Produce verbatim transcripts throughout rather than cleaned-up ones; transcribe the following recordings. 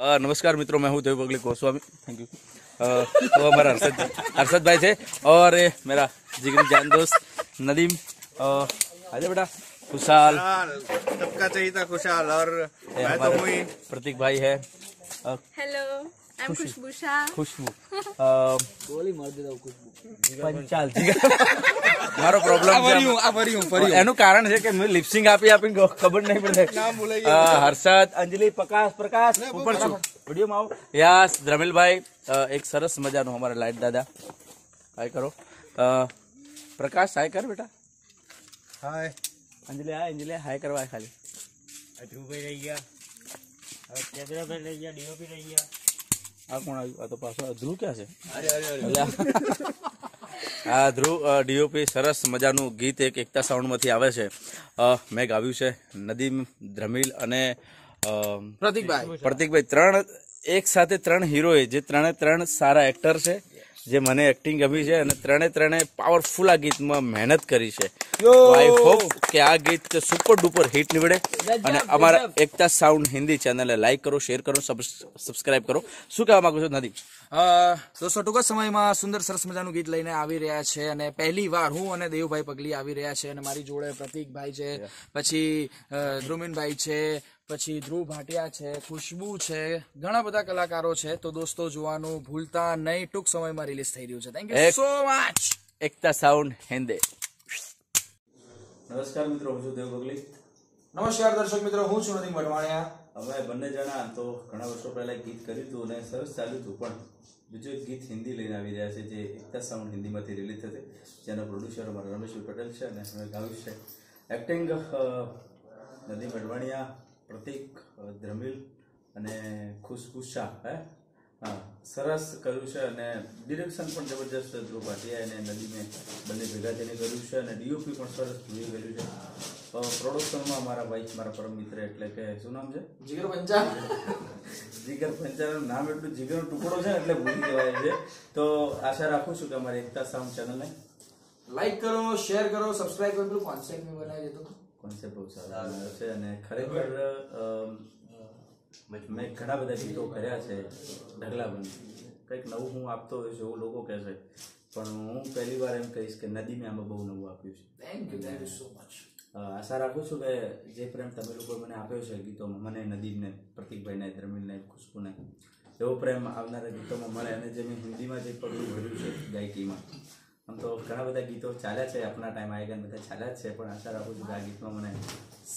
आ, नमस्कार मित्रों, मैं हूँ देव पगली गोस्वामी। Thank you. तो हमारा हर्षद हर्षद भाई थे और ए, मेरा जिगरी जान दोस्त नदीम। आजा बेटा, खुशहाल सबका चाहिए था, खुशहाल। और मैं तो हूँ प्रतीक भाई है। Hello, I am Khushbu Shah. Khushbu મારો પ્રોબ્લેમ છે, એનું કારણ છે કે મેં લિપસિંગ આપી આપીને ખબર નહીં પડે। હર્ષદ, અંજલિ, પ્રકાશ પ્રકાશ ઉપર છું વિડીયોમાં આવો યાસ, ધ્રમિલભાઈ, એક સરસ મજાનું અમારા લાઈટ દાદા, હાય કરો। પ્રકાશ હાય કર બેટા, હાય। અંજલિ હાય, અંજલિ હાય કરવા ખાલી। ધ્રુવભાઈ રહી ગયા, કેમેરાભાઈ રહી ગયા, ડીઓપી રહી ગયા। આ કોણ આવ્યું? આ તો પાછો ધ્રુવ ક્યાં છે? અરે અરે आ ध्रुव डीओपी सरस मजानु गीत एक एकता साउंड में आवे छे। मैं गाव्यु छे। नदीम, ध्रमिल अने प्रतीक भाई प्रतीक भाई त्रण एक साथे त्रण हीरो जे त्रण त्रण सारा एक्टर छे, जे मने एक्टिंग गमी छे अने त्रण त्रण पावरफुल आ गीत में मेहनत करी छे। आई होप के आ गीत सुपर डुपर हिट निवड़े अने अमारा Ekta sound Hindi channel like करो, शेयर करो, सब्सक्राइब करो। शुं कहेवा मांगो छो नदीम? दोस्तों, टूंक समय में सुंदर सरस मजानु गीत लईने आवी रह्या छे अने पहली वार हूँ अने देवभाई पगली आवी रह्या छे अने मारी जोड़े प्रतीक भाई छे, पछी ध्रुमिन भाई छे, पछी ध्रुव भाटिया छे, खुशबू छे, घणा बधा कलाकारो छे। तो दोस्तों, जोवानुं भूलता नहीं, टूंक समय में रिलीज थई रह्यु छे। Thank you so much. Ekta sound Hindi. नमस्कार मित्रों, हूँ देव पगली। नमस्कार दर्शक मित्रों, हूँ नदीम वढवाणिया। हमें बने जना तो घना वर्षों पहला गीत करू ने सरस चालू थूँ। बीजू एक गीत हिंदी लई रहा है, जो एकता साउंड हिंदी में रिलीज थे। जेना प्रोड्यूसर अमरा रमेश पटेल है। हमें गायु है एक्टिंग नदीम वढवाणिया, प्रतीक, ध्रमिल अने खुशबू शाह। है हाँ, सरस करू है। डिरेक्शन पर जबरदस्त ध्रुव भाटिया अने नदीमे बने भेगा करू है। डीओपी पर सरस ध्रुवे करू है। प्रोडक्शन में मारा भाई, मारा परम मित्र एटले के शुं नाम छे? जिगर पंचा। जिगर पंचा नुं नाम एटलुं जिगरनो टुकड़ो छे एटले भूली जवाय छे। तो आशा राखुं छुं के अमारी एकता साउंड चैनल ने लाइक करो, शेयर करो, सब्सक्राइब करो। पेलो कॉन्सेप्ट में बनाई देतो, कॉन्सेप्ट बहुत सारो छे अने खरेखर मैं घणा बधा गीतो कर्या छे। ढगला बन कंईक नवुं हूँ आपतो होय छे एवुं लोको कहे छे, पण हूँ पहली बार एम कहीश के नदीमे आमां बहुत नवुं आप्युं छे। Thank you, thank you so much. आशा राखू छू के जे प्रेम तमे लोकोए मने आप्यो छे गीतोमां, मने नदीम ने, प्रतीक भाई ने, धर्मिल ने, खुशबू ने, एवो प्रेम आवनारा गीतोमां मळे अने जे मैं हिंदी में जे पगलुं भर्युं छे गायकीमां। आम तो घणा बधा गीतों चाल्या छे, अपना टाइम आएगा बधा चाल्या छे, पण आशा राखू छू के आ गीतमां मने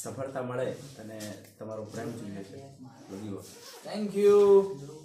सफलता मळे अने तमारो प्रेम जोईए छे। Thank you.